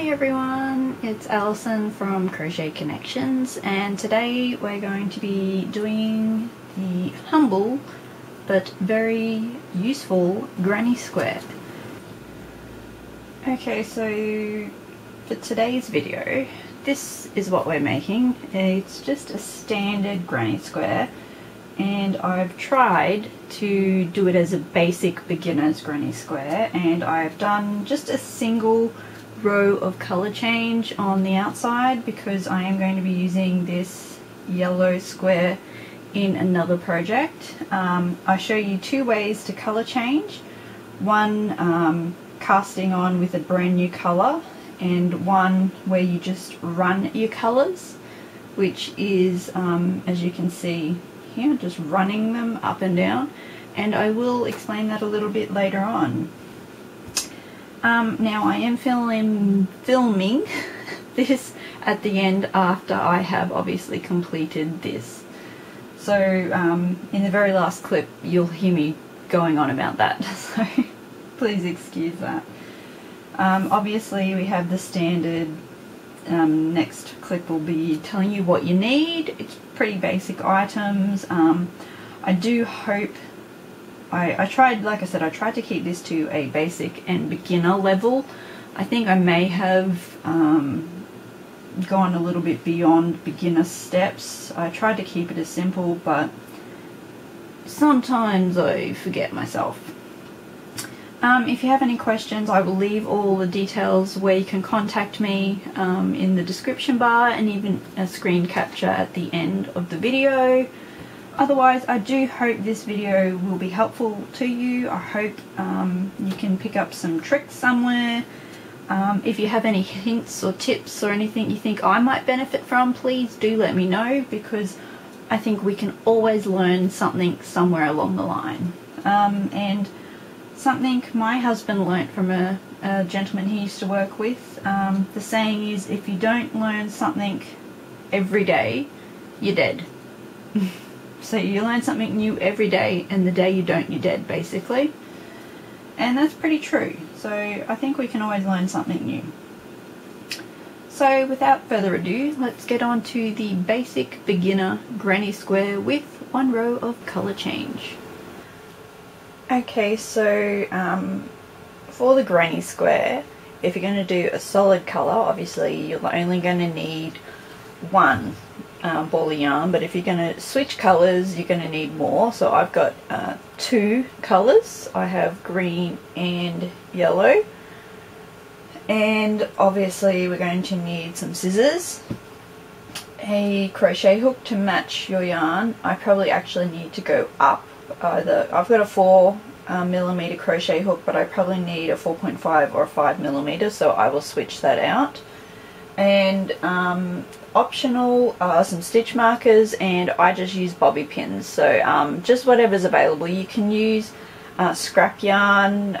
Hi everyone, it's Alison from Crochet Connections, and today we're going to be doing the humble but very useful granny square. Okay, so for today's video, this is what we're making. It's just a standard granny square, and I've tried to do it as a basic beginner's granny square, and I've done just a single row of color change on the outside because I am going to be using this yellow square in another project. I show you two ways to color change, one casting on with a brand new color and one where you just run your colors, which is as you can see here, just running them up and down, and I will explain that a little bit later on. Now I am filming this at the end after I have obviously completed this. So in the very last clip you'll hear me going on about that, so please excuse that. Obviously we have the standard, next clip will be telling you what you need. It's pretty basic items. I do hope I tried, like I said, I tried to keep this to a basic and beginner level. I think I may have gone a little bit beyond beginner steps. I tried to keep it as simple, but sometimes I forget myself. If you have any questions, I will leave all the details where you can contact me in the description bar, and even a screen capture at the end of the video. Otherwise, I do hope this video will be helpful to you. I hope you can pick up some tricks somewhere. If you have any hints or tips or anything you think I might benefit from, please do let me know, because I think we can always learn something somewhere along the line. And something my husband learnt from a gentleman he used to work with, the saying is, if you don't learn something every day, you're dead. So you learn something new every day, and the day you don't, you're dead, basically. And that's pretty true. So I think we can always learn something new. So without further ado, let's get on to the basic beginner granny square with one row of color change. Okay, so for the granny square, if you're going to do a solid color, obviously you're only going to need one ball of yarn, but if you're going to switch colours you're going to need more. So I've got two colours. I have green and yellow, and obviously we're going to need some scissors, a crochet hook to match your yarn. I probably actually need to go up. I've got a 4mm crochet hook, but I probably need a 4.5 or a 5mm, so I will switch that out. And optional are some stitch markers, and I just use bobby pins, so just whatever's available. You can use scrap yarn.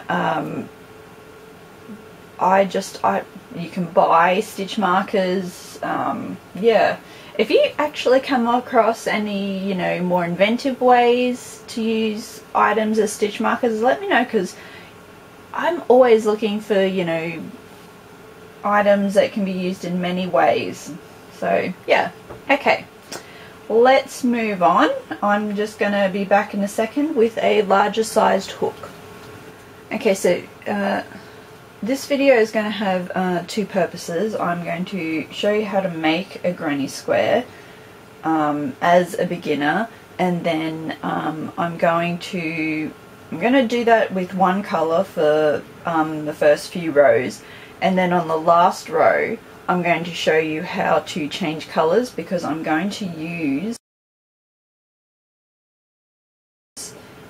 You can buy stitch markers. Yeah, if you actually come across any, you know, more inventive ways to use items as stitch markers, let me know, because I'm always looking for, you know, items that can be used in many ways. So yeah, okay, let's move on. I'm just gonna be back in a second with a larger sized hook. Okay, so this video is going to have two purposes. I'm going to show you how to make a granny square as a beginner, and then I'm going to do that with one color for the first few rows. And then on the last row, I'm going to show you how to change colors, because I'm going to use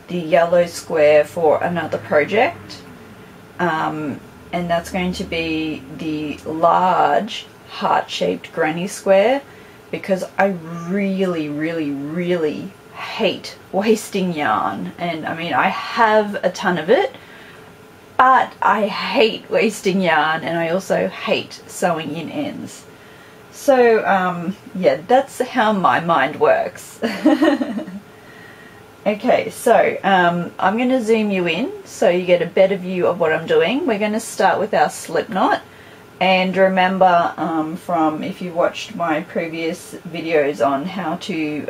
the yellow square for another project. And that's going to be the large heart-shaped granny square, because I really, really, really hate wasting yarn. And I mean, I have a ton of it, but I hate wasting yarn, and I also hate sewing in ends. So yeah, that's how my mind works. Okay, so I'm going to zoom you in so you get a better view of what I'm doing. We're going to start with our slip knot, And remember from if you watched my previous videos on how to, you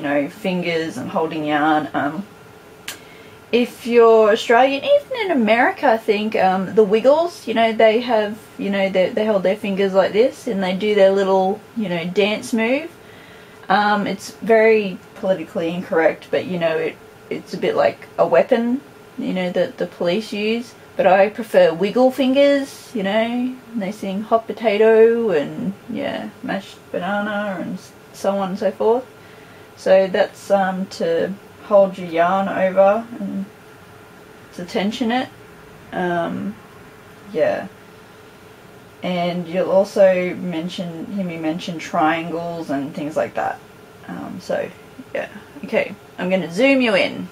know, fingers and holding yarn, if you're Australian, even in America, I think, the Wiggles, you know, they have, you know, they hold their fingers like this and they do their little, you know, dance move. It's very politically incorrect, but, you know, it's a bit like a weapon, you know, that the police use. But I prefer wiggle fingers, you know, and they sing hot potato and, yeah, mashed banana and so on and so forth. So that's to hold your yarn over and to tension it, yeah. And you'll also hear me mention triangles and things like that. So, yeah, okay, I'm going to zoom you in.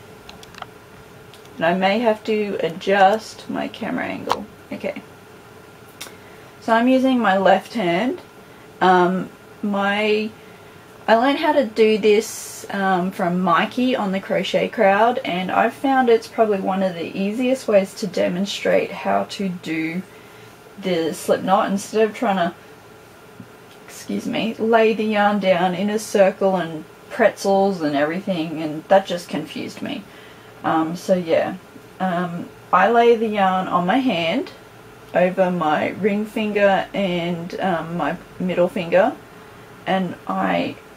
And I may have to adjust my camera angle. Okay. So I'm using my left hand. I learned how to do this from Mikey on The Crochet Crowd, and I've found it's probably one of the easiest ways to demonstrate how to do the slip knot instead of trying to, excuse me, lay the yarn down in a circle and pretzels and everything, and that just confused me. So yeah, I lay the yarn on my hand over my ring finger and my middle finger, and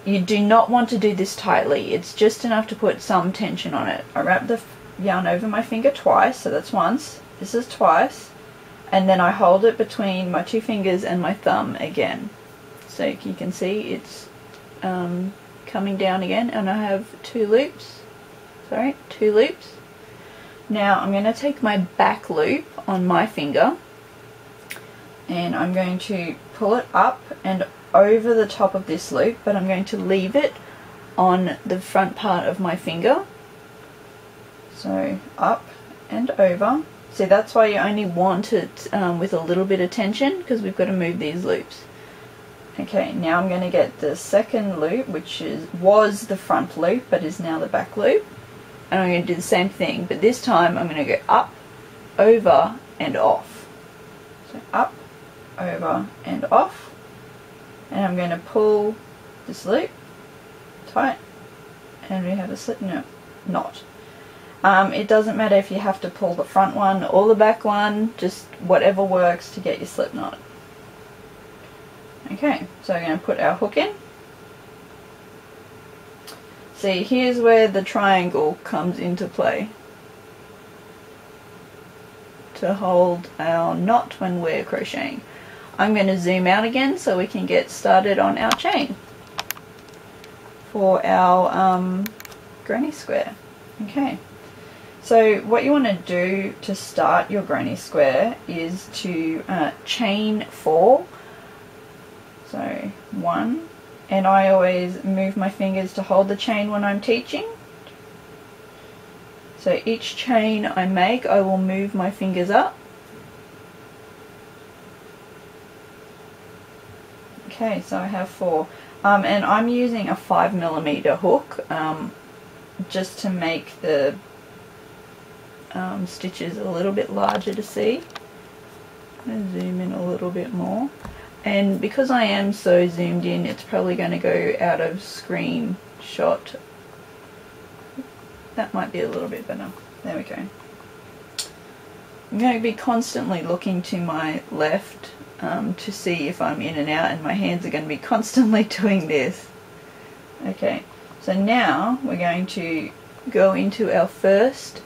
you do not want to do this tightly. It's just enough to put some tension on it. I wrap the yarn over my finger twice, so that's once, this is twice, and then I hold it between my two fingers and my thumb again. So you can see it's coming down again, and I have two loops. Sorry, two loops. Now I'm going to take my back loop on my finger and I'm going to pull it up and over the top of this loop, but I'm going to leave it on the front part of my finger. So up and over. See, that's why you only want it with a little bit of tension, because we've got to move these loops. Okay, now I'm going to get the second loop, which was the front loop but is now the back loop. And I'm going to do the same thing, but this time I'm going to go up, over, and off. So up, over, and off. And I'm going to pull this loop tight, and we have a slip knot. It doesn't matter if you have to pull the front one or the back one, just whatever works to get your slip knot. Okay, so I'm going to put our hook in. See, here's where the triangle comes into play to hold our knot when we're crocheting. I'm going to zoom out again so we can get started on our chain for our granny square. Okay, so what you want to do to start your granny square is to chain 4, so 1. And I always move my fingers to hold the chain when I'm teaching. So each chain I make, I will move my fingers up. Okay, so I have 4. And I'm using a 5mm hook just to make the stitches a little bit larger to see. I'm going to zoom in a little bit more. And because I am so zoomed in, it's probably going to go out of screen shot. That might be a little bit better. There we go. I'm going to be constantly looking to my left to see if I'm in and out, and my hands are going to be constantly doing this. Okay, so now we're going to go into our first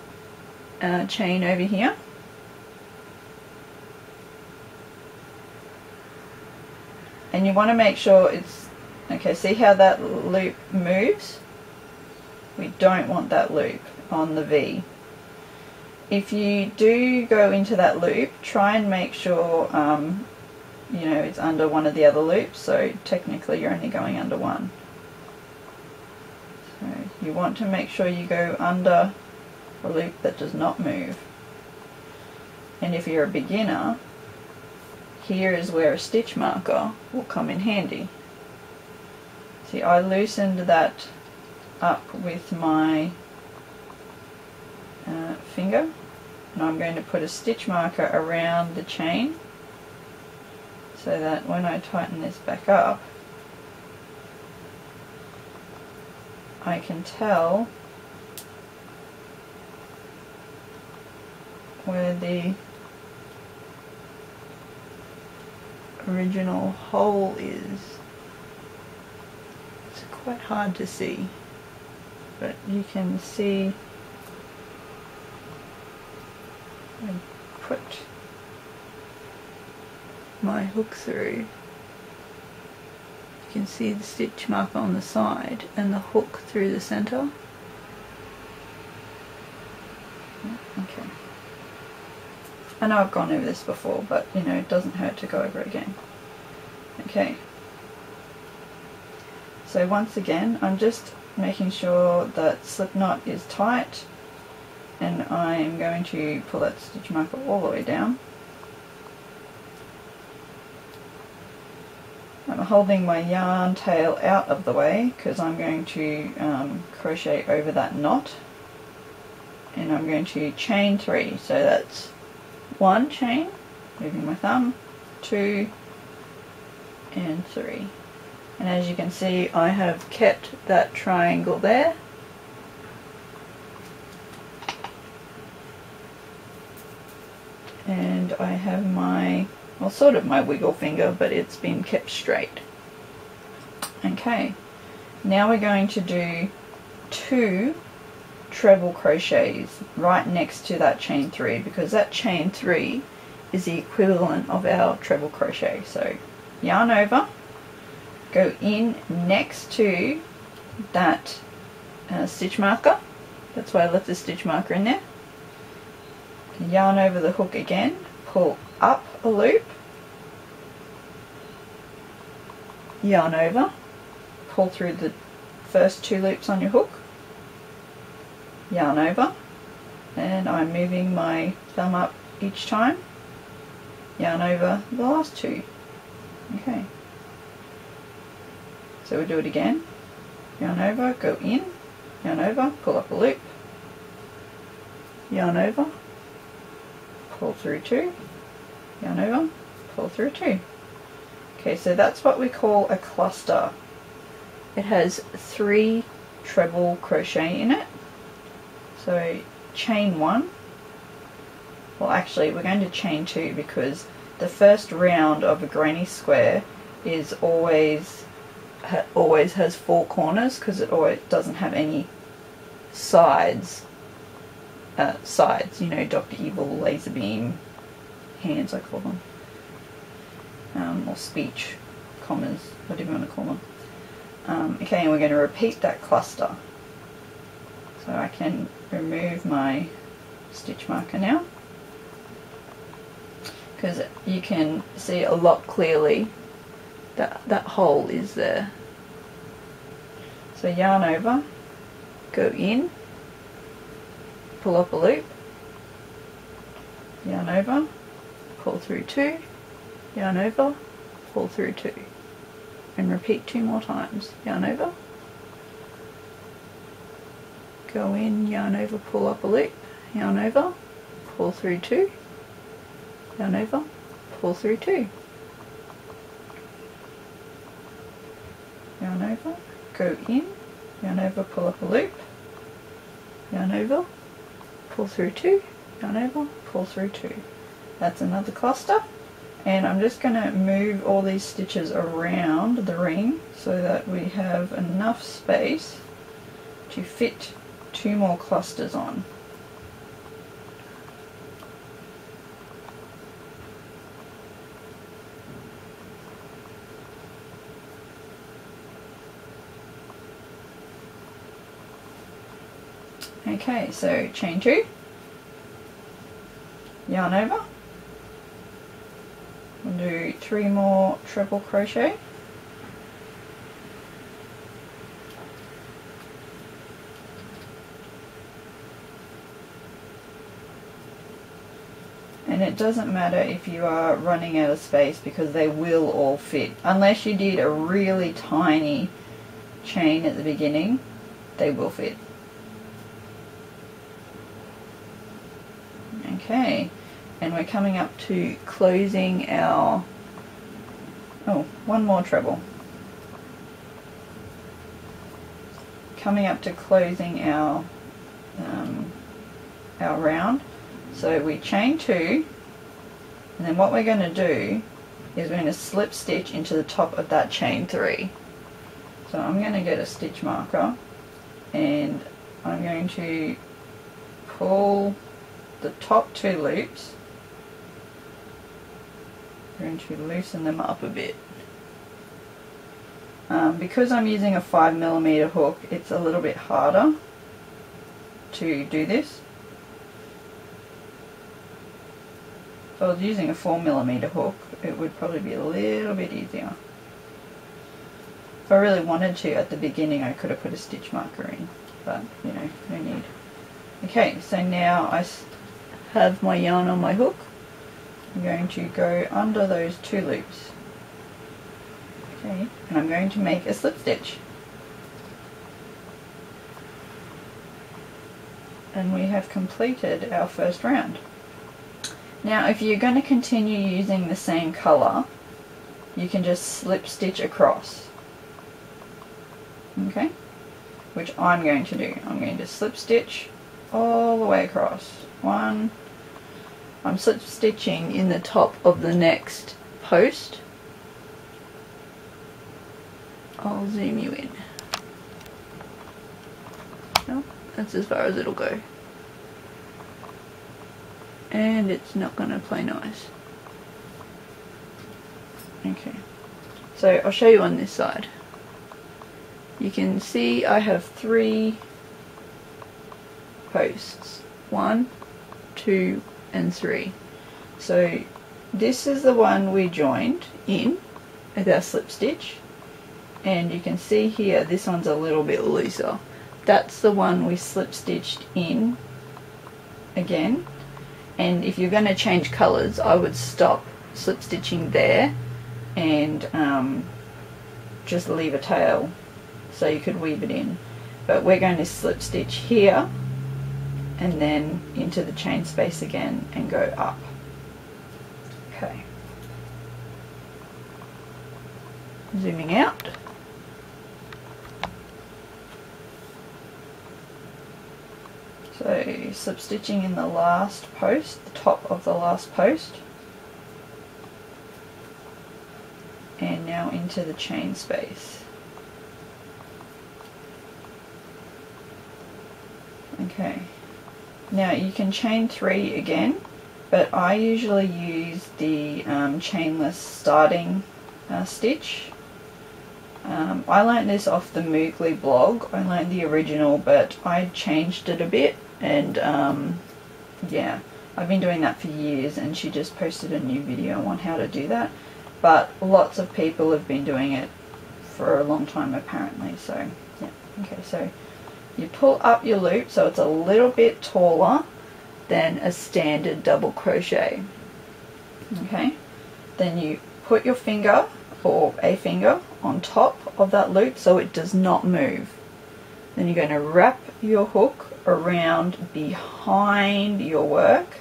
chain over here. And you want to make sure it's okay. See how that loop moves? We don't want that loop on the V. If you do go into that loop, try and make sure you know, it's under one of the other loops. So technically you're only going under one. So you want to make sure you go under a loop that does not move. And if you're a beginner, here is where a stitch marker will come in handy. See, I loosened that up with my finger, and I'm going to put a stitch marker around the chain so that when I tighten this back up I can tell where the original hole is. It's quite hard to see, but you can see I put my hook through. You can see the stitch mark on the side and the hook through the center. Okay. I know I've gone over this before, but you know, it doesn't hurt to go over it again. Okay. So once again, I'm just making sure that slip knot is tight, and I'm going to pull that stitch marker all the way down. I'm holding my yarn tail out of the way because I'm going to crochet over that knot, and I'm going to chain three. So that's one chain, moving my thumb, two and three. And as you can see, I have kept that triangle there. And I have my, well, sort of my wiggle finger, but it's been kept straight. Okay, now we're going to do two treble crochets right next to that chain three, because that chain three is the equivalent of our treble crochet. So yarn over, go in next to that stitch marker. That's why I left the stitch marker in there. Yarn over the hook again, pull up a loop, yarn over, pull through the first two loops on your hook, yarn over, and I'm moving my thumb up each time, yarn over the last two. Okay, so we'll do it again, yarn over, go in, yarn over, pull up a loop, yarn over, pull through two, yarn over, pull through two. Okay, so that's what we call a cluster. It has three treble crochet in it. So chain one, well actually we're going to chain two, because the first round of a granny square is always has four corners, because it always doesn't have any sides. You know, Dr. Evil, laser beam, hands I call them, or speech, commas, whatever you want to call them. Okay, and we're going to repeat that cluster. So I can remove my stitch marker now, because you can see a lot clearly that that hole is there. So yarn over, go in, pull up a loop, yarn over, pull through two, yarn over, pull through two, and repeat two more times. Yarn over, go in, yarn over, pull up a loop, yarn over, pull through two, yarn over, pull through two, yarn over, go in, yarn over, pull up a loop, yarn over, pull through two, yarn over, pull through two. That's another cluster, and I'm just going to move all these stitches around the ring so that we have enough space to fit two more clusters on. Okay, so chain two, yarn over, we'll do three more treble crochet, and it doesn't matter if you are running out of space, because they will all fit, unless you did a really tiny chain at the beginning, they will fit. Okay, and we're coming up to closing our Oh, one more treble. Coming up to closing our round. So we chain two, and then what we're going to do is we're going to slip stitch into the top of that chain three. So I'm going to get a stitch marker and I'm going to pull the top two loops. I'm going to loosen them up a bit. Because I'm using a 5mm hook, it's a little bit harder to do this. If I was using a 4mm hook, it would probably be a little bit easier. If I really wanted to at the beginning, I could have put a stitch marker in, but you know, no need. Okay, so now I have my yarn on my hook. I'm going to go under those two loops. Okay, and I'm going to make a slip stitch. And we have completed our first round. Now if you're going to continue using the same colour, you can just slip stitch across. Okay, which I'm going to do. I'm going to slip stitch all the way across. One, I'm slip stitching in the top of the next post. I'll zoom you in. Nope, that's as far as it'll go. And it's not going to play nice. Okay, so I'll show you on this side. You can see I have three posts. 1, 2, and 3. So this is the one we joined in with our slip stitch, and you can see here this one's a little bit looser. That's the one we slip stitched in again, and if you're going to change colours, I would stop slip stitching there and just leave a tail so you could weave it in. But we're going to slip stitch here and then into the chain space again and go up. Okay. Zooming out. So slip stitching in the last post, the top of the last post, and now into the chain space. Okay. Now you can chain three again, but I usually use the chainless starting stitch. I learned this off the Moogly blog. I learned the original, but I changed it a bit, and yeah, I've been doing that for years, and she just posted a new video on how to do that, but lots of people have been doing it for a long time apparently, so yeah. Okay, so you pull up your loop so it's a little bit taller than a standard double crochet. Okay, then you put your finger or a finger on top of that loop so it does not move. Then you're going to wrap your hook around behind your work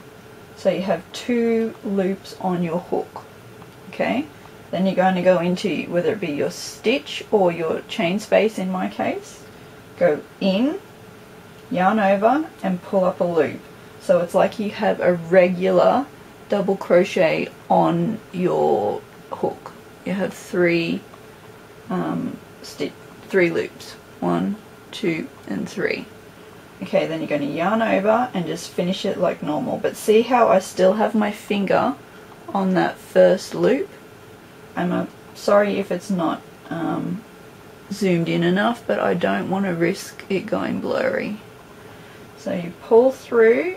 so you have two loops on your hook. Okay, then you're going to go into, whether it be your stitch or your chain space in my case, go in, yarn over, and pull up a loop. So it's like you have a regular double crochet on your hook. You have three loops. 1, 2, and 3. Okay, then you're going to yarn over and just finish it like normal. But see how I still have my finger on that first loop? I'm sorry if it's not zoomed in enough, but I don't want to risk it going blurry. So you pull through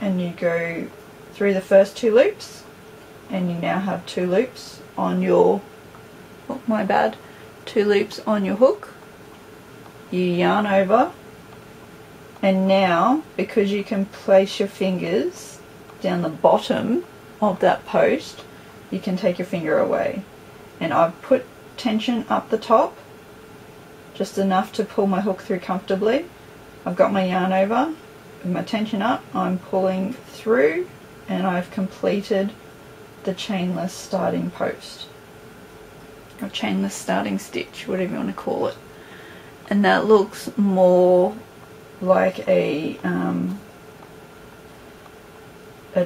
and you go through the first two loops, and you now have two loops on your hook. Oh, my bad, two loops on your hook. You yarn over, and now because you can place your fingers down the bottom of that post, you can take your finger away, and I've put tension up the top just enough to pull my hook through comfortably. I've got my yarn over with my tension up, I'm pulling through, and I've completed the chainless starting post. or chainless starting stitch, whatever you want to call it. And that looks more like a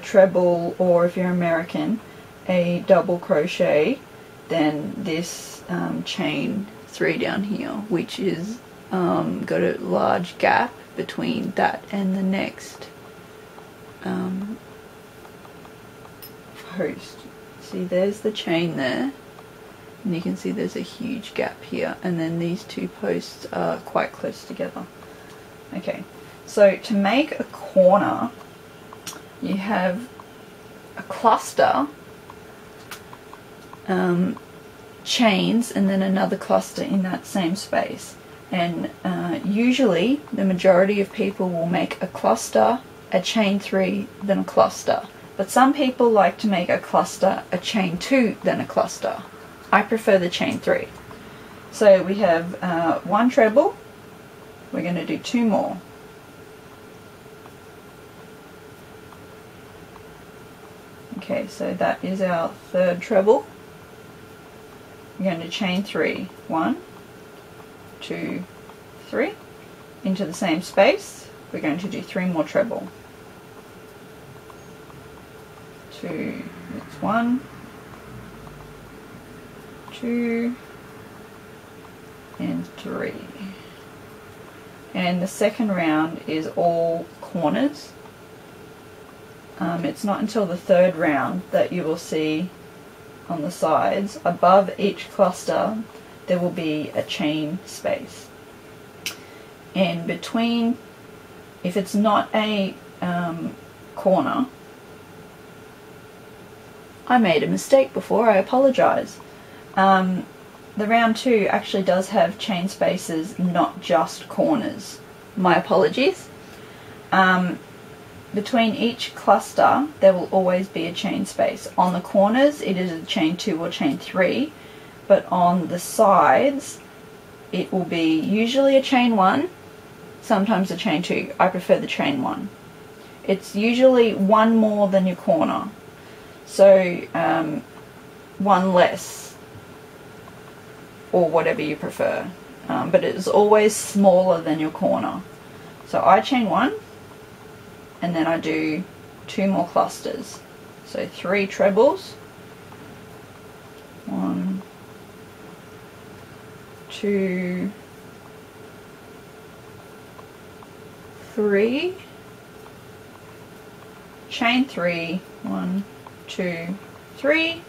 treble, or if you're American, a double crochet, than this chain 3 down here, which is got a large gap between that and the next post. See, there's the chain there, and you can see there's a huge gap here, and then these two posts are quite close together. Okay, so to make a corner, you have a cluster, chains, and then another cluster in that same space. And usually the majority of people will make a cluster, a chain 3, then a cluster. But some people like to make a cluster, a chain 2, then a cluster. I prefer the chain 3. So we have one treble. We're going to do 2 more. Okay, so that is our 3rd treble. I'm going to chain 3, 1, 2, 3, into the same space. We're going to do 3 more treble. 2, that's 1, 2, and 3. And the second round is all corners. It's not until the 3rd round that you will see on the sides above each cluster there will be a chain space. And between, if it's not a corner, I made a mistake before, I apologize. The round 2 actually does have chain spaces, not just corners. My apologies. Between each cluster there will always be a chain space. On the corners it is a chain 2 or chain 3, but on the sides it will be usually a chain 1, sometimes a chain 2. I prefer the chain 1. It's usually 1 more than your corner, so 1 less, or whatever you prefer, but it is always smaller than your corner. So I chain 1, and then I do 2 more clusters, so 3 trebles, 1, 2, 3, chain 3, 1, 2, 3,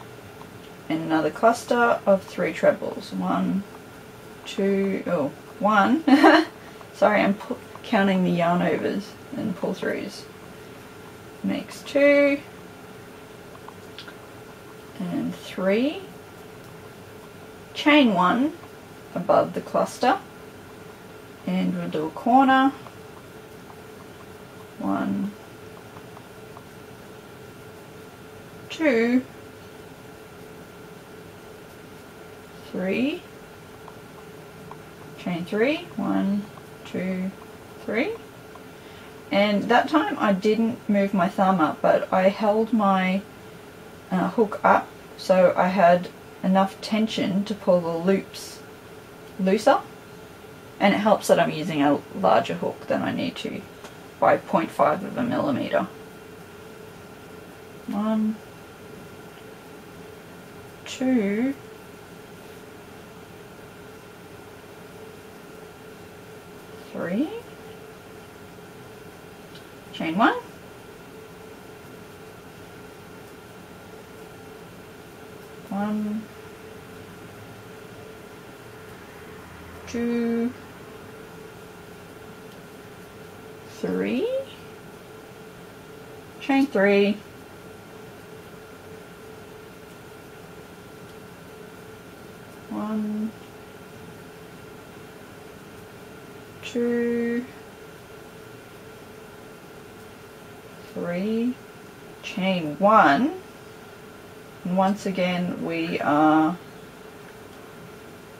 and another cluster of 3 trebles, 1, 2, 1, sorry, I'm counting the yarn overs and pull throughs, makes 2 and 3, chain 1 above the cluster, and we'll do a corner, 1, 2, 3, chain 3, 1, 2, 3. And that time I didn't move my thumb up, but I held my hook up, so I had enough tension to pull the loops looser, and it helps that I'm using a larger hook than I need to by 0.5 of a millimeter. 1, 2, 3. Chain 1, one, 2, 3, chain 3, one, 2, 3, chain 1, and once again we are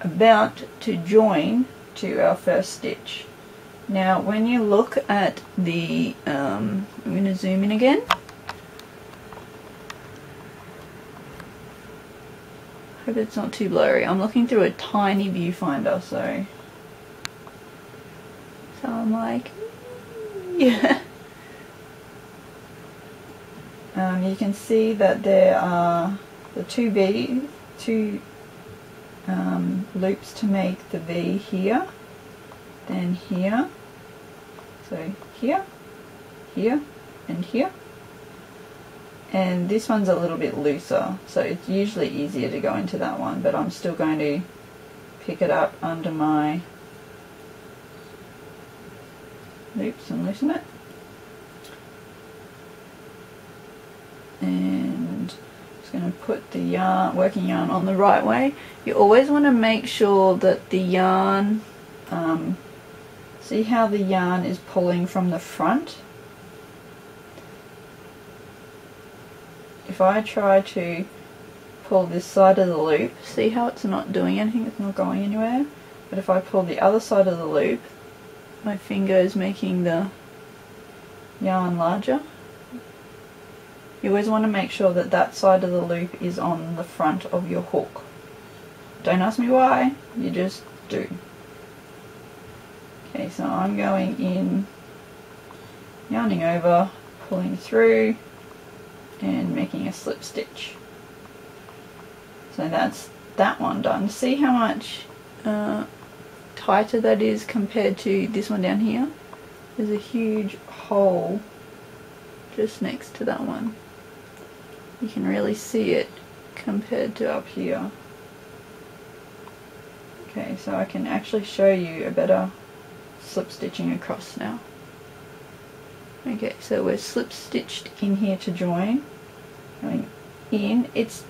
about to join to our 1st stitch. Now when you look at the I'm going to zoom in again, Hope it's not too blurry. I'm looking through a tiny viewfinder, so I'm like, yeah. You can see that there are the two loops to make the V here, then here, so here, here, and here. And this one's a little bit looser, so it's usually easier to go into that one, but I'm still going to pick it up under my loops and loosen it. And I'm just going to put the yarn, working yarn, on the right way. You always want to make sure that the yarn, see how the yarn is pulling from the front? If I try to pull this side of the loop, see how it's not doing anything, it's not going anywhere. But if I pull the other side of the loop, my finger is making the yarn larger. You always want to make sure that that side of the loop is on the front of your hook. Don't ask me why, you just do. Okay, so I'm going in, yarning over, pulling through, and making a slip stitch. So that's that one done. See how much tighter that is compared to this one down here? There's a huge hole just next to that one. You can really see it compared to up here. Okay, so I can actually show you a better slip stitching across now. Okay, so we're slip stitched in here to join. Going in, it's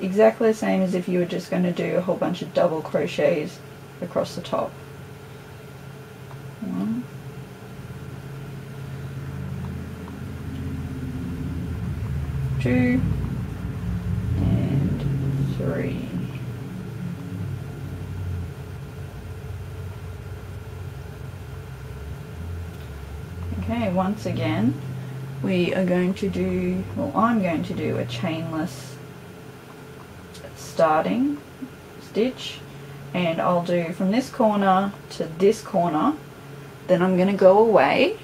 exactly the same as if you were just going to do a whole bunch of double crochets across the top. One. Two. And three. Okay, once again we are going to do, well, I'm going to do a chainless starting stitch, and I'll do from this corner to this corner, then I'm going to go away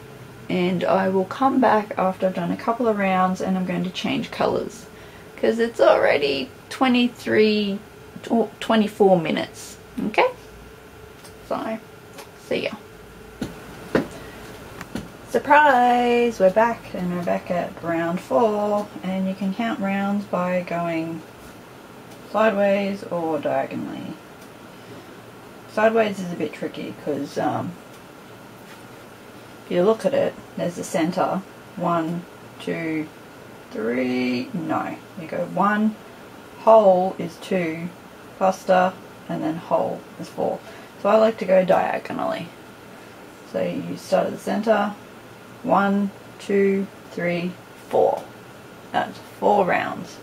and I will come back after I've done a couple of rounds and I'm going to change colours, because it's already 24 minutes. Okay, so see ya. Surprise! We're back, and we're back at round 4, and you can count rounds by going sideways or diagonally. Sideways is a bit tricky because if you look at it, there's the center. 1, 2, 3, no. You go 1, whole is 2, cluster, and then whole is 4. So I like to go diagonally. So you start at the center. 1, 2, 3, 4. That's 4 rounds.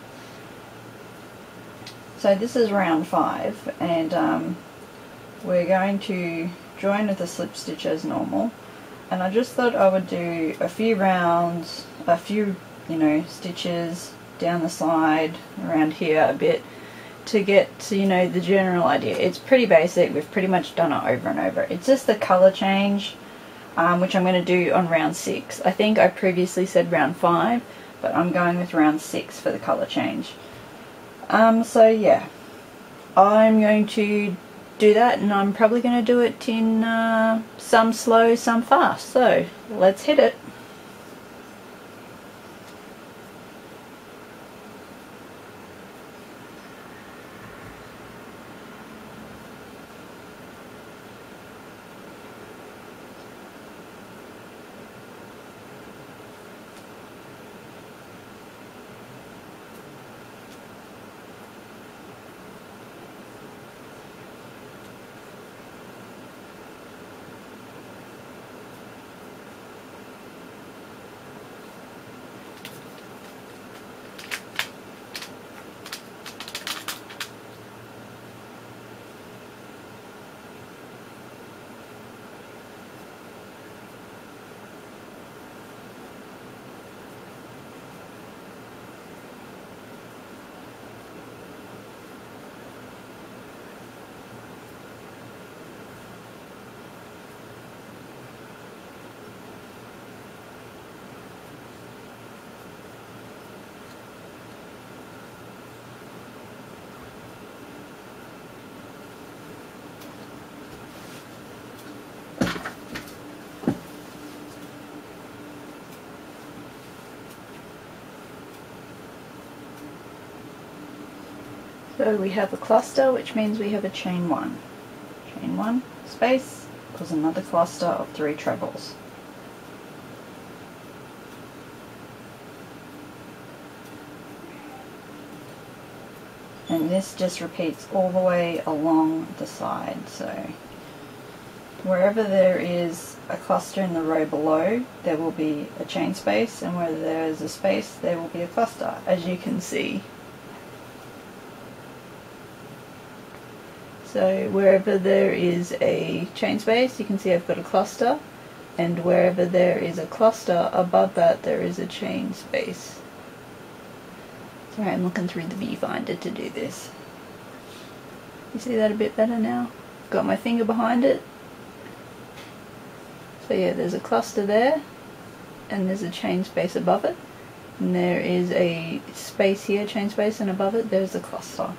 So this is round 5, and we're going to join with a slip stitch as normal. And I just thought I would do a few rounds, a few, you know, stitches down the side, around here a bit, to get to, you know, the general idea. It's pretty basic. We've pretty much done it over and over. It's just the color change. Which I'm going to do on round 6. I think I previously said round 5, but I'm going with round 6 for the colour change. So yeah, I'm going to do that, and I'm probably going to do it in some slow, some fast. So let's hit it. So we have a cluster, which means we have a chain 1 space equals another cluster of 3 trebles. And this just repeats all the way along the side, so wherever there is a cluster in the row below, there will be a chain space, and where there is a space, there will be a cluster, as you can see. So wherever there is a chain space, you can see I've got a cluster, and wherever there is a cluster, above that there is a chain space. Sorry, I'm looking through the viewfinder to do this. You see that a bit better now? Got my finger behind it. So yeah, there's a cluster there, and there's a chain space above it, and there is a space here, chain space, and above it there's a cluster.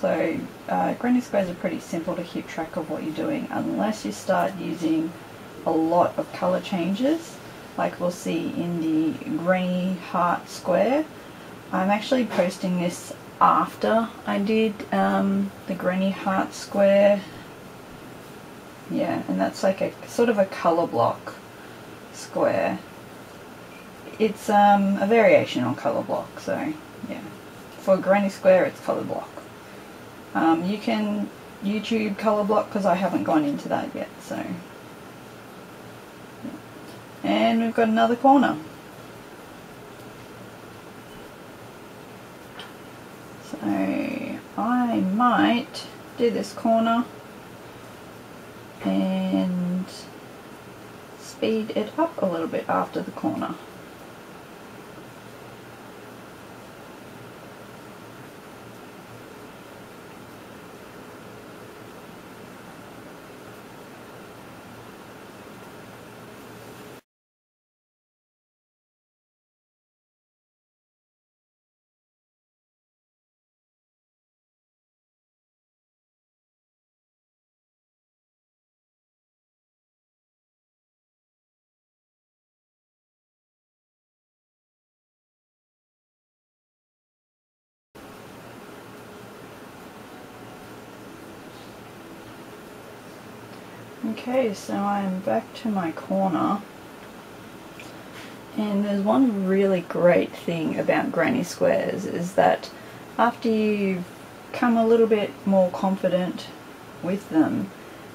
So granny squares are pretty simple to keep track of what you're doing, unless you start using a lot of colour changes, like we'll see in the granny heart square. I'm actually posting this after I did the granny heart square. Yeah, and that's like a sort of a colour block square. It's a variation on colour block, so yeah. For granny square, it's colour block. You can YouTube colour block because I haven't gone into that yet, so. Yeah. And we've got another corner. So I might do this corner and speed it up a little bit after the corner. Okay, so I'm back to my corner, and there's one really great thing about granny squares is that after you've come a little bit more confident with them,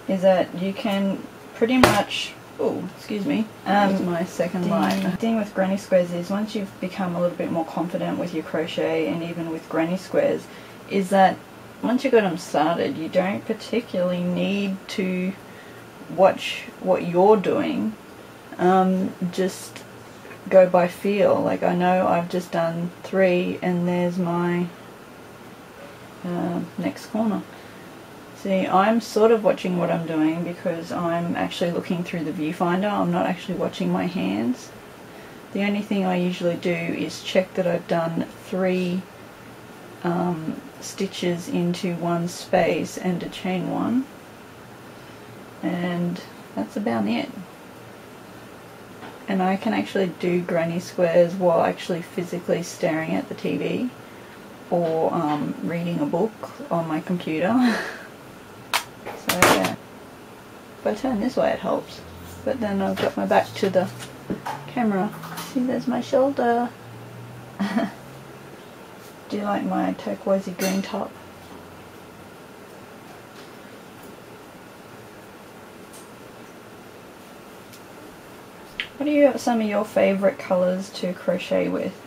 is that you can pretty much, oh, excuse me, my second line. The thing with granny squares is once you've become a little bit more confident with your crochet and even with granny squares, is that once you've got them started, you don't particularly need to watch what you're doing, just go by feel. Like I know I've just done 3 and there's my next corner. See, I'm sort of watching what I'm doing because I'm actually looking through the viewfinder. I'm not actually watching my hands. The only thing I usually do is check that I've done 3 stitches into one space and a chain 1. And that's about it. And I can actually do granny squares while actually physically staring at the TV or reading a book on my computer. So yeah, if I turn this way it helps, but then I've got my back to the camera. See, there's my shoulder. Do you like my turquoisey green top? What are some of your favourite colours to crochet with?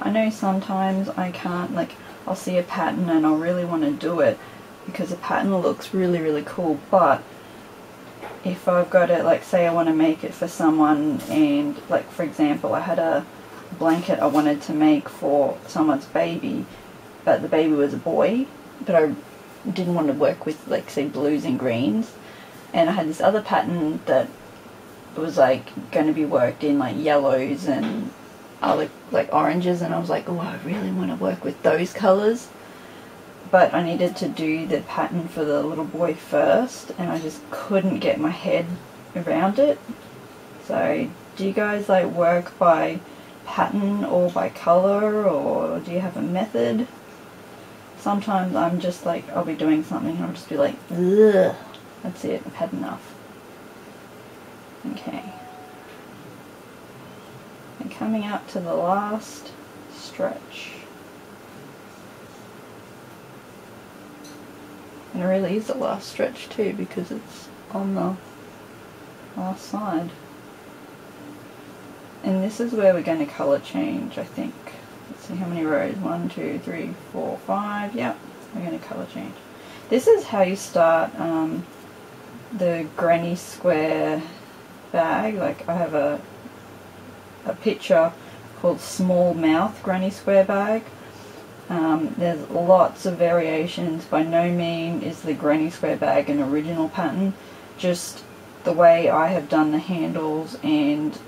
I know sometimes I can't, like, I'll see a pattern and I'll really want to do it because the pattern looks really, really cool, but if I've got it, like, say I want to make it for someone and, like, for example, I had a blanket I wanted to make for someone's baby, but the baby was a boy, but I didn't want to work with, like, say, blues and greens, and I had this other pattern that it was like going to be worked in like yellows and other like oranges, and I was like, oh, I really want to work with those colours, but I needed to do the pattern for the little boy first and I just couldn't get my head around it. So do you guys like work by pattern or by colour, or do you have a method? Sometimes I'm just like, I'll be doing something and I'll just be like, ugh, that's it, I've had enough. Okay. And coming up to the last stretch. And it really is the last stretch too, because it's on the last side. And this is where we're going to colour change, I think. Let's see how many rows. 1, 2, 3, 4, 5. Yep, we're going to colour change. This is how you start the granny square bag. Like, I have a picture called Small Mouth Granny Square Bag. There's lots of variations. By no means is the granny square bag an original pattern, just the way I have done the handles and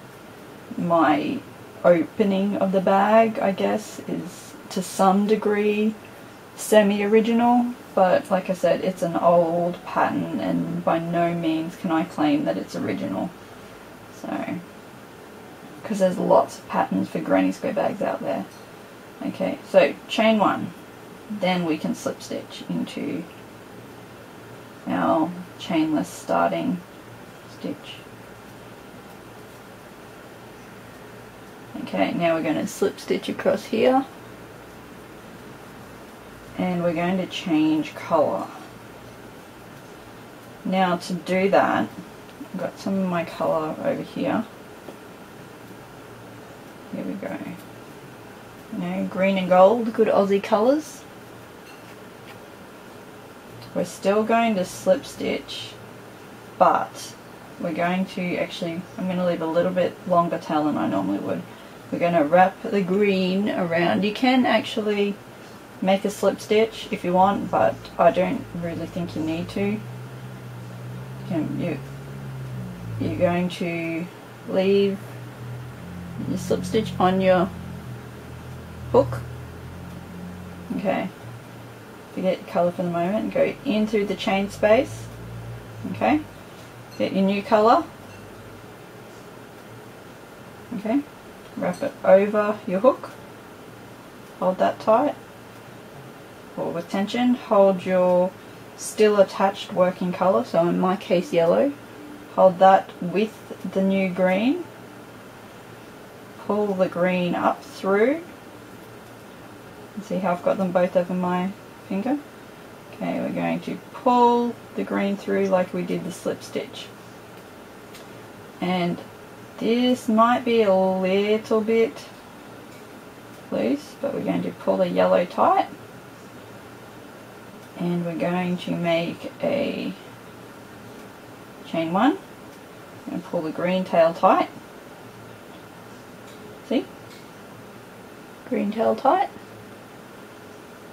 my opening of the bag, I guess, is to some degree semi-original, but like I said, it's an old pattern and by no means can I claim that it's original. So, because there's lots of patterns for granny square bags out there. Okay, so chain one, then we can slip stitch into our chainless starting stitch. Okay, now we're going to slip stitch across here and we're going to change colour. Now to do that, I've got some of my colour over here. Here we go. You know, green and gold, good Aussie colours. We're still going to slip stitch, but we're going to actually, I'm going to leave a little bit longer tail than I normally would. We're going to wrap the green around. You can actually make a slip stitch if you want, but I don't really think you need to. You're going to leave your slip stitch on your hook. Okay, forget colour for the moment. Go in through the chain space. Okay, get your new colour. Okay. Wrap it over your hook, hold that tight, or with tension, hold your still attached working colour, so in my case yellow, hold that with the new green, pull the green up through, and see how I've got them both over my finger. Okay, we're going to pull the green through like we did the slip stitch. And this might be a little bit loose, but we're going to pull the yellow tight and we're going to make a chain one and pull the green tail tight. See? Green tail tight.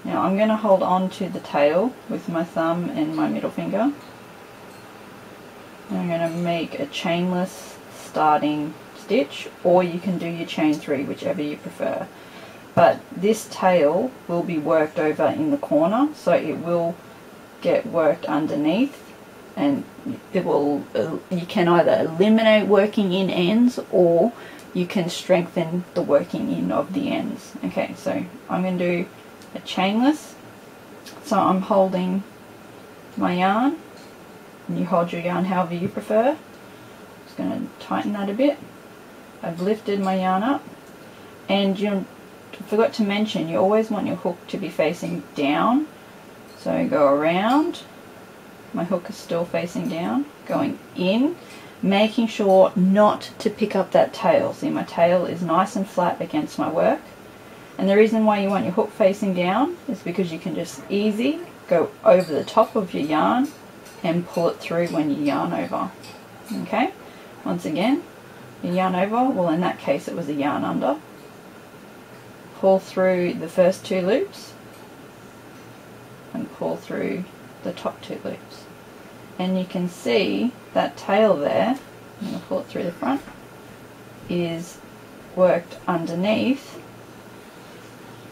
Now I'm going to hold on to the tail with my thumb and my middle finger and I'm going to make a chainless starting stitch, or you can do your chain three, whichever you prefer, but this tail will be worked over in the corner, so it will get worked underneath and it will, you can either eliminate working in ends or you can strengthen the working in of the ends. Okay, so I'm going to do a chainless, so I'm holding my yarn and you hold your yarn however you prefer. Going to tighten that a bit. I've lifted my yarn up, and you forgot to mention you always want your hook to be facing down, so go around. My hook is still facing down, going in, making sure not to pick up that tail. See, my tail is nice and flat against my work, and the reason why you want your hook facing down is because you can just easy go over the top of your yarn and pull it through when you yarn over. Okay? Once again, you yarn over, well in that case it was a yarn under, pull through the first two loops and pull through the top two loops, and you can see that tail there, I'm going to pull it through the front, is worked underneath.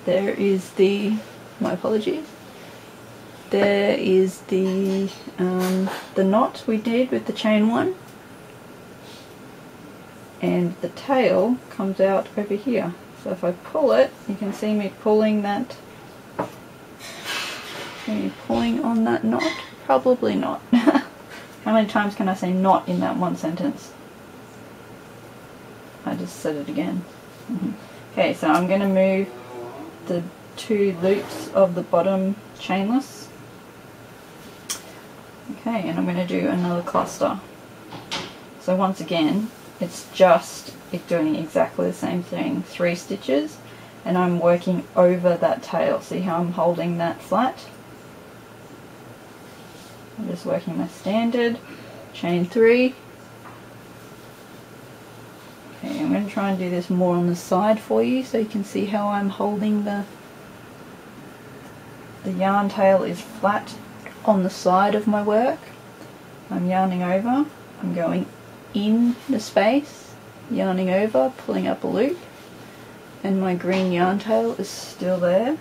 There is the, my apologies, there is the knot we did with the chain one. And the tail comes out over here. So if I pull it, you can see me pulling that Are you pulling on that knot? Probably not. How many times can I say "not" in that one sentence? I just said it again. Okay, so I'm going to move the two loops of the bottom chainless. Okay, and I'm going to do another cluster. So once again, it's just doing exactly the same thing, 3 stitches, and I'm working over that tail. See how I'm holding that flat? I'm just working my standard, chain 3. Okay, I'm going to try and do this more on the side for you so you can see how I'm holding the yarn tail is flat on the side of my work. I'm yarning over, I'm going in the space, yarning over, pulling up a loop, and my green yarn tail is still there,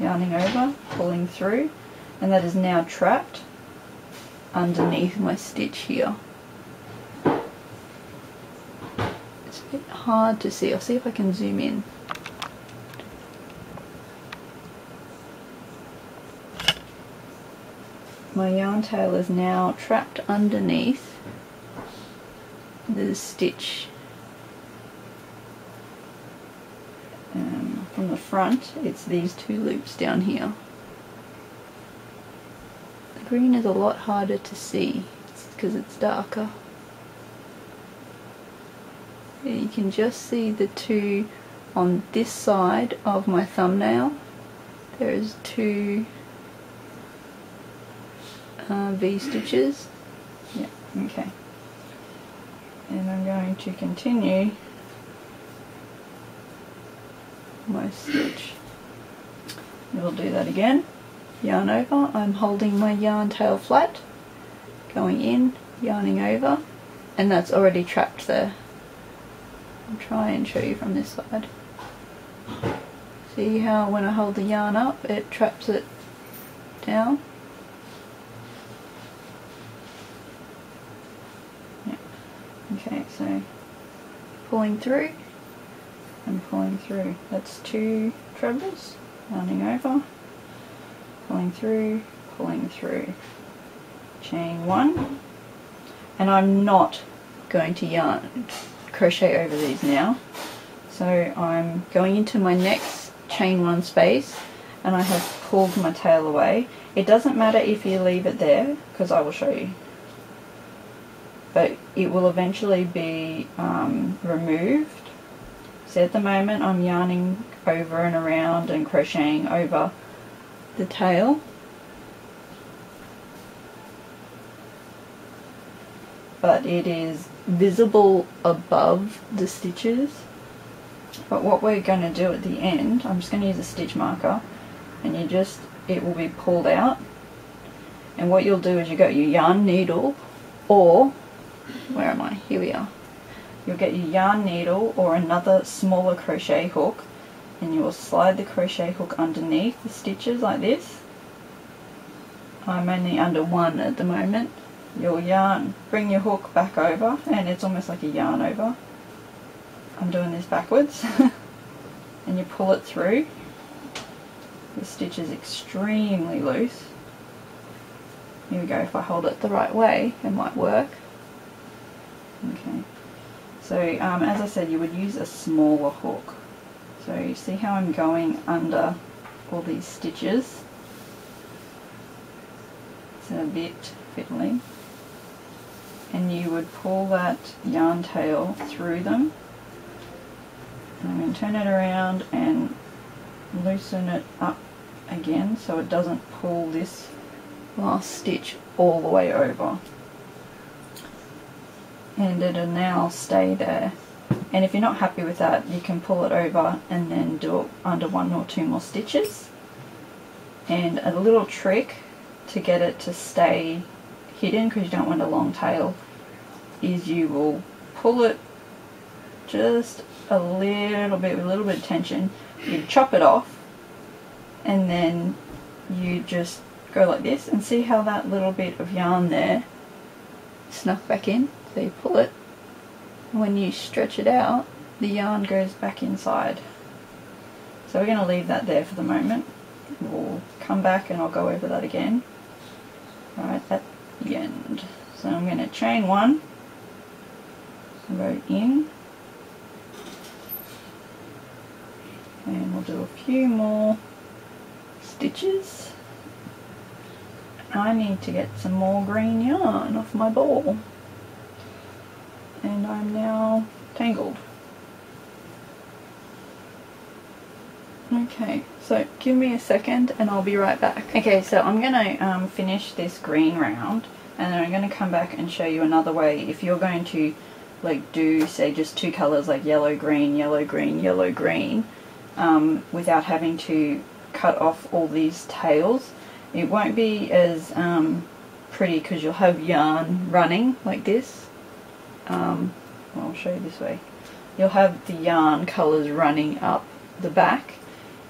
yarning over, pulling through, and that is now trapped underneath my stitch here. It's a bit hard to see. I'll see if I can zoom in. My yarn tail is now trapped underneath the stitch from the front. It's these 2 loops down here. The green is a lot harder to see because it's darker. You can just see the 2 on this side of my thumbnail. There is 2 V stitches. Yeah, okay. And I'm going to continue my stitch. We'll do that again. Yarn over, I'm holding my yarn tail flat, going in, yarning over, and that's already trapped there. I'll try and show you from this side. See how when I hold the yarn up, it traps it down? Okay, so pulling through and pulling through. That's 2 trebles, rounding over, pulling through, pulling through. Chain 1, and I'm not going to yarn crochet over these now. So I'm going into my next chain 1 space, and I have pulled my tail away. It doesn't matter if you leave it there, because I will show you. But it will eventually be removed. So at the moment I'm yarning over and around and crocheting over the tail, but it is visible above the stitches. But what we're going to do at the end, I'm just going to use a stitch marker, and you just, it will be pulled out, and what you'll do is you got your yarn needle, or where am I? Here we are. You'll get your yarn needle or another smaller crochet hook, and you will slide the crochet hook underneath the stitches like this. I'm only under 1 at the moment. You'll yarn, bring your hook back over, and it's almost like a yarn over. I'm doing this backwards. And you pull it through. The stitch is extremely loose. Here we go. If I hold it the right way, it might work. Okay, so as I said, you would use a smaller hook. So you see how I'm going under all these stitches? It's a bit fiddly. And you would pull that yarn tail through them. And I'm going to turn it around and loosen it up again so it doesn't pull this last stitch all the way over. And it'll now stay there. And if you're not happy with that, you can pull it over and then do it under 1 or 2 more stitches. And a little trick to get it to stay hidden, because you don't want a long tail, is you will pull it just a little bit with a little bit of tension. You chop it off, and then you just go like this, and see how that little bit of yarn there snuck back in? So you pull it, and when you stretch it out, the yarn goes back inside. So we're going to leave that there for the moment. we'll come back and I'll go over that again. Right at the end. So I'm going to chain one, go in, and we'll do a few more stitches. I need to get some more green yarn off my ball, and I'm now tangled. Okay, so give me a second and I'll be right back. Okay, so I'm going to finish this green round, and then I'm going to come back and show you another way if you're going to like do say just two colours like yellow, green, yellow, green, yellow, green without having to cut off all these tails. It won't be as pretty because you'll have yarn running like this. I'll show you this way. You'll have the yarn colours running up the back.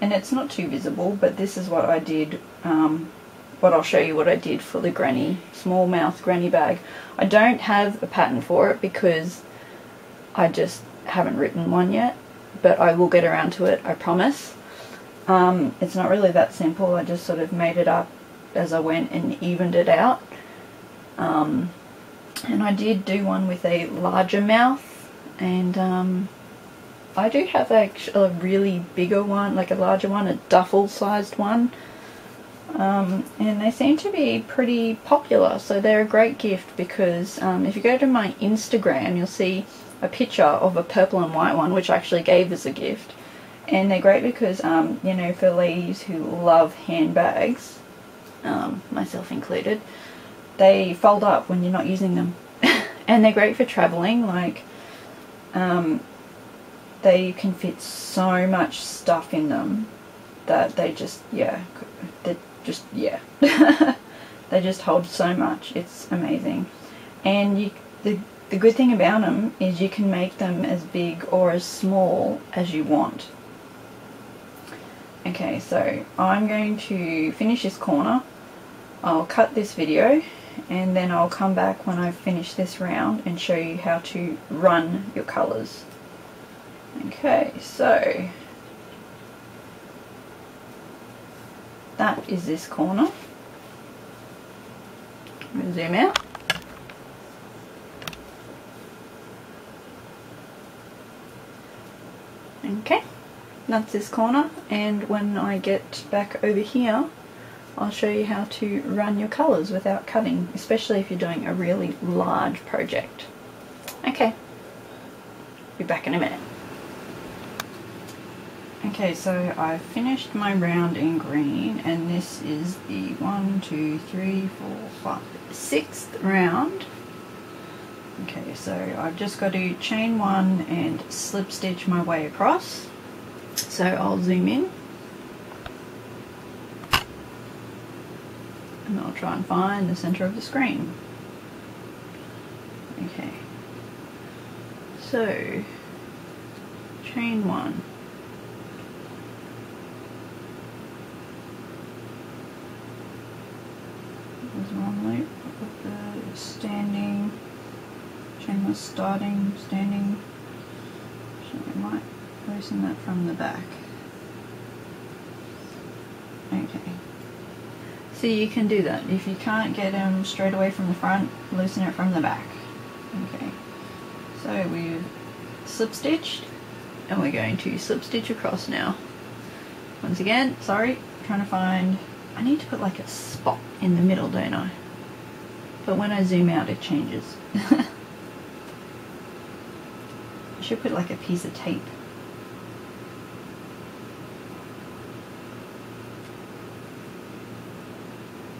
And it's not too visible, but this is what I did, what I'll show you what I did for the granny, smallmouth granny bag. I don't have a pattern for it because I just haven't written one yet, but I will get around to it, I promise. It's not really that simple, I just sort of made it up as I went and evened it out. And I did do one with a larger mouth, and I do have a really bigger one, like a larger one, a duffel sized one, and they seem to be pretty popular, so they're a great gift because if you go to my Instagram you'll see a picture of a purple and white one which I actually gave as a gift, and they're great because you know, for ladies who love handbags, myself included, they fold up when you're not using them and they're great for traveling, like they can fit so much stuff in them that they just, yeah, they just hold so much. It's amazing. And the good thing about them is you can make them as big or as small as you want. Okay, so I'm going to finish this corner. I'll cut this video and then I'll come back when I've finished this round and show you how to run your colours. Okay, so that is this corner. I'm going to zoom out. Okay, that's this corner, and when I get back over here I'll show you how to run your colours without cutting, especially if you're doing a really large project. Okay, be back in a minute. Okay, so I've finished my round in green, and this is the 6th round. Okay, so I've just got to chain one and slip stitch my way across. So I'll zoom in and I'll try and find the center of the screen. Okay, so chain one. There's one loop with the standing, chain was starting, standing, so I might loosen that from the back. Okay, so you can do that. If you can't get them straight away from the front, loosen it from the back. Okay, so we've slip stitched and we're going to slip stitch across now. Once again, sorry, I'm trying to find, I need to put like a spot in the middle, don't I? But when I zoom out it changes. I should put like a piece of tape.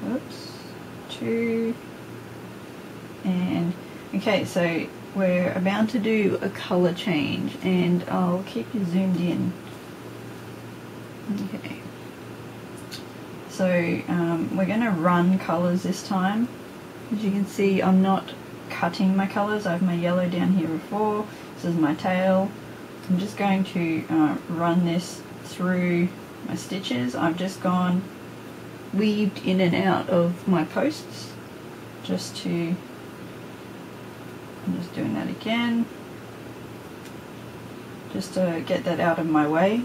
Oops. Two. And okay, so we're about to do a colour change, and I'll keep you zoomed in. Okay. So we're going to run colours this time. As you can see, I'm not cutting my colours. I have my yellow down here before. This is my tail. I'm just going to run this through my stitches. I've just gone weaved in and out of my posts just to... I'm just doing that again just to get that out of my way.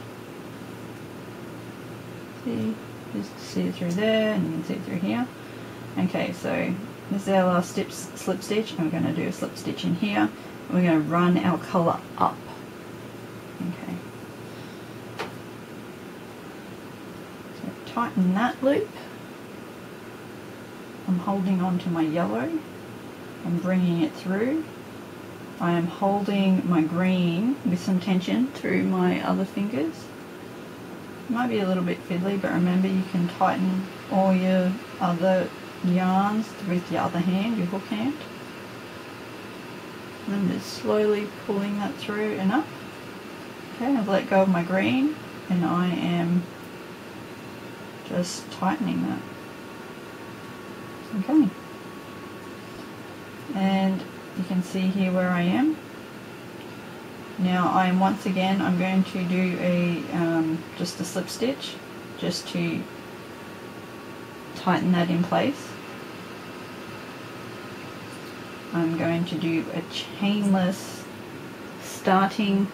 See? You can see it through there, and you can see it through here. Okay, so this is our last slip stitch, and we're going to do a slip stitch in here. And we're going to run our colour up. Okay. So tighten that loop. I'm holding on to my yellow. I'm bringing it through. I am holding my green with some tension through my other fingers. It might be a little bit fiddly, but remember you can tighten all your other yarns with your other hand, your hook hand. And I'm just slowly pulling that through and up. Okay, I've let go of my green and I am just tightening that. Okay. And you can see here where I am. Now I'm once again, I'm going to do just a slip stitch just to tighten that in place. I'm going to do a chainless starting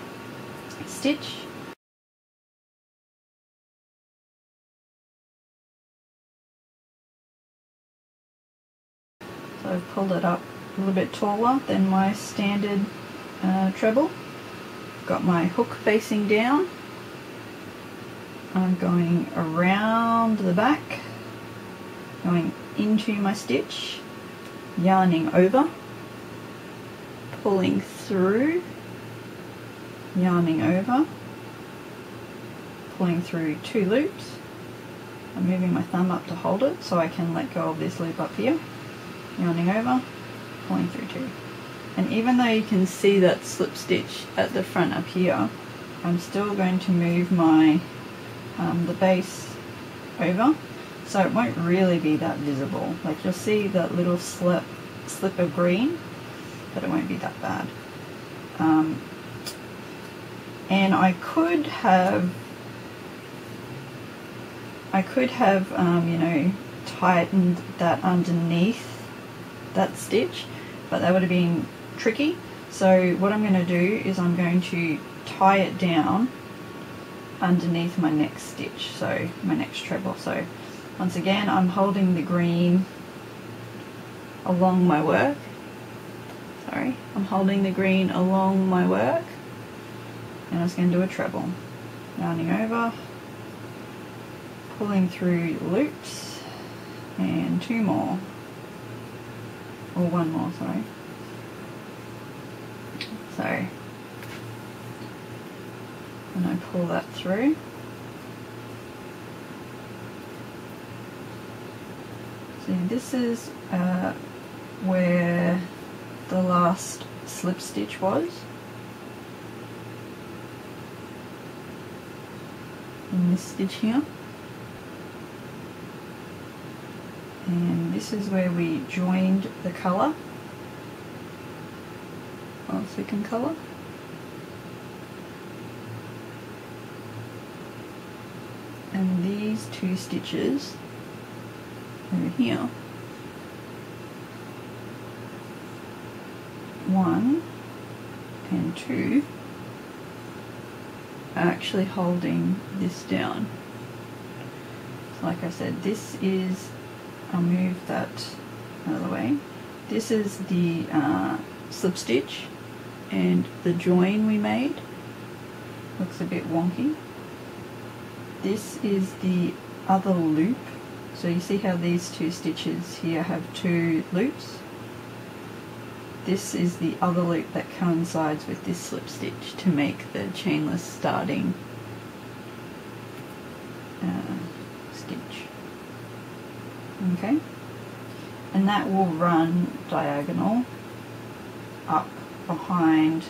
stitch. So I've pulled it up a little bit taller than my standard treble. Got my hook facing down. I'm going around the back, going into my stitch, yarning over, pulling through, yarning over, pulling through two loops. I'm moving my thumb up to hold it so I can let go of this loop up here, yarning over, pulling through two. And even though you can see that slip stitch at the front up here, I'm still going to move my the base over, so it won't really be that visible. Like you'll see that little slip of green, but it won't be that bad. And I could have you know, tightened that underneath that stitch, but that would have been tricky. So what I'm going to do is I'm going to tie it down underneath my next stitch, so my next treble. So once again, I'm holding the green along my work. Sorry, I'm holding the green along my work, and I'm just going to do a treble, rounding over, pulling through loops, and two more. Or one more, sorry. So, and I pull that through. See, this is where the last slip stitch was. In this stitch here. And this is where we joined the colour, our second colour. And these two stitches over here, one and two, are actually holding this down. So like I said, this is, I'll move that out of the way. This is the slip stitch, and the join we made looks a bit wonky. This is the other loop. So you see how these two stitches here have two loops? This is the other loop that coincides with this slip stitch to make the chainless starting stitch. Okay, and that will run diagonal up behind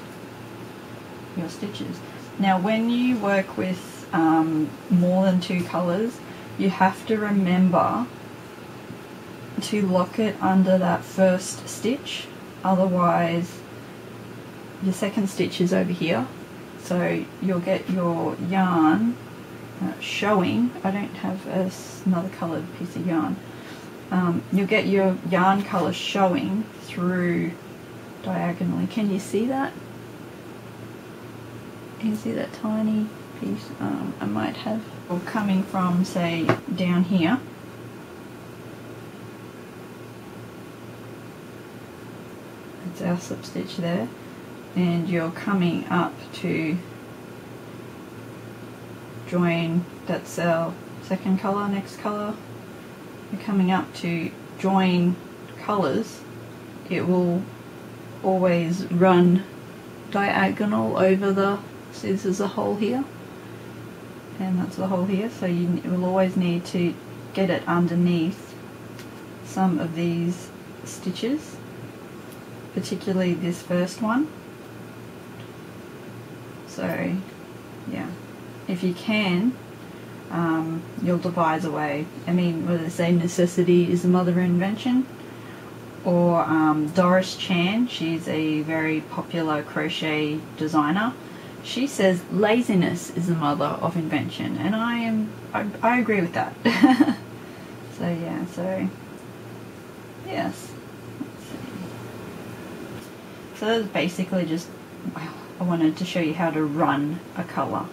your stitches. Now when you work with more than two colours, you have to remember to lock it under that first stitch, otherwise your second stitch is over here, so you'll get your yarn showing. I don't have another coloured piece of yarn. You'll get your yarn colour showing through diagonally. Can you see that? Can you see that tiny piece I might have, or coming from, say, down here. That's our slip stitch there, and you're coming up to join. That's our second colour, next colour. You're coming up to join colours. It will always run diagonal over the, see this is a hole here, and that's the hole here, so you will always need to get it underneath some of these stitches, particularly this first one. So yeah, if you can, you'll devise a way. I mean, what do they say, necessity is the mother of invention? Or Doris Chan, she's a very popular crochet designer. She says laziness is the mother of invention, and I agree with that. So yeah, so yes. Let's see. So that's basically just, I wanted to show you how to run a colour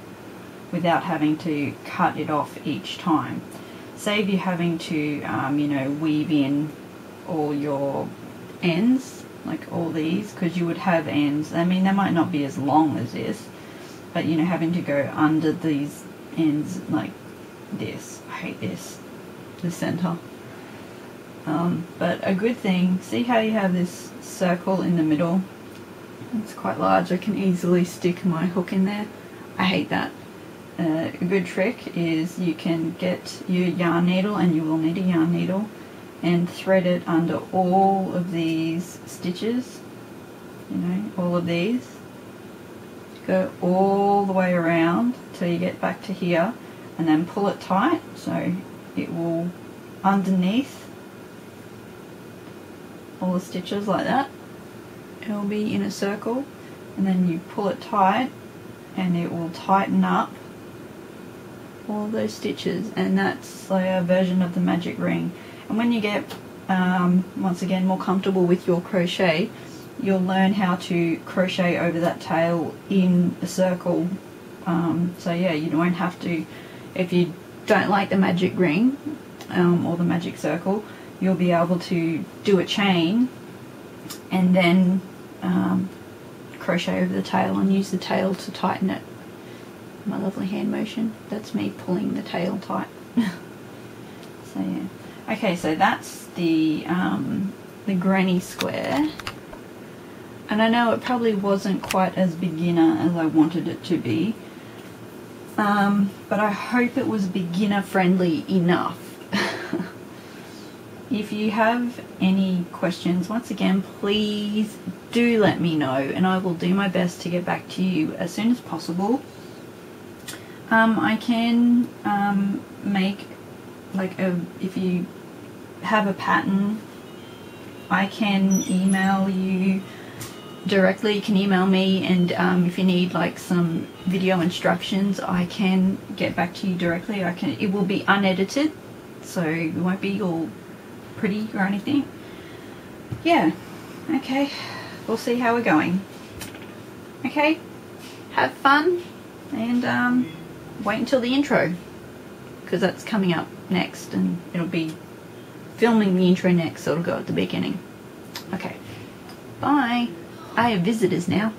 without having to cut it off each time. Save you having to you know, weave in all your ends, like all these, because you would have ends. I mean, they might not be as long as this, but you know, having to go under these ends like this. I hate this, the center. But a good thing, see how you have this circle in the middle? It's quite large. I can easily stick my hook in there. I hate that. A good trick is you can get your yarn needle, and you will need a yarn needle, and thread it under all of these stitches, you know, all of these. Go all the way around till you get back to here, and then pull it tight so it will underneath all the stitches like that. It'll be in a circle, and then you pull it tight and it will tighten up all those stitches, and that's like a version of the magic ring. And when you get, once again, more comfortable with your crochet, you'll learn how to crochet over that tail in a circle. So yeah, you won't have to, if you don't like the magic ring or the magic circle, you'll be able to do a chain and then crochet over the tail and use the tail to tighten it. My lovely hand motion, that's me pulling the tail tight. So yeah. Okay, so that's the granny square, and I know it probably wasn't quite as beginner as I wanted it to be, but I hope it was beginner friendly enough. If you have any questions, once again, please do let me know, and I will do my best to get back to you as soon as possible. I can make, like, if you have a pattern, I can email you directly. You can email me, and if you need like some video instructions, I can get back to you directly. I can. It will be unedited, so it won't be all pretty or anything. Yeah. Okay. We'll see how we're going. Okay. Have fun, and wait until the intro, because that's coming up next, and it'll be filming the intro next, so it'll go at the beginning. Okay, bye. I have visitors now.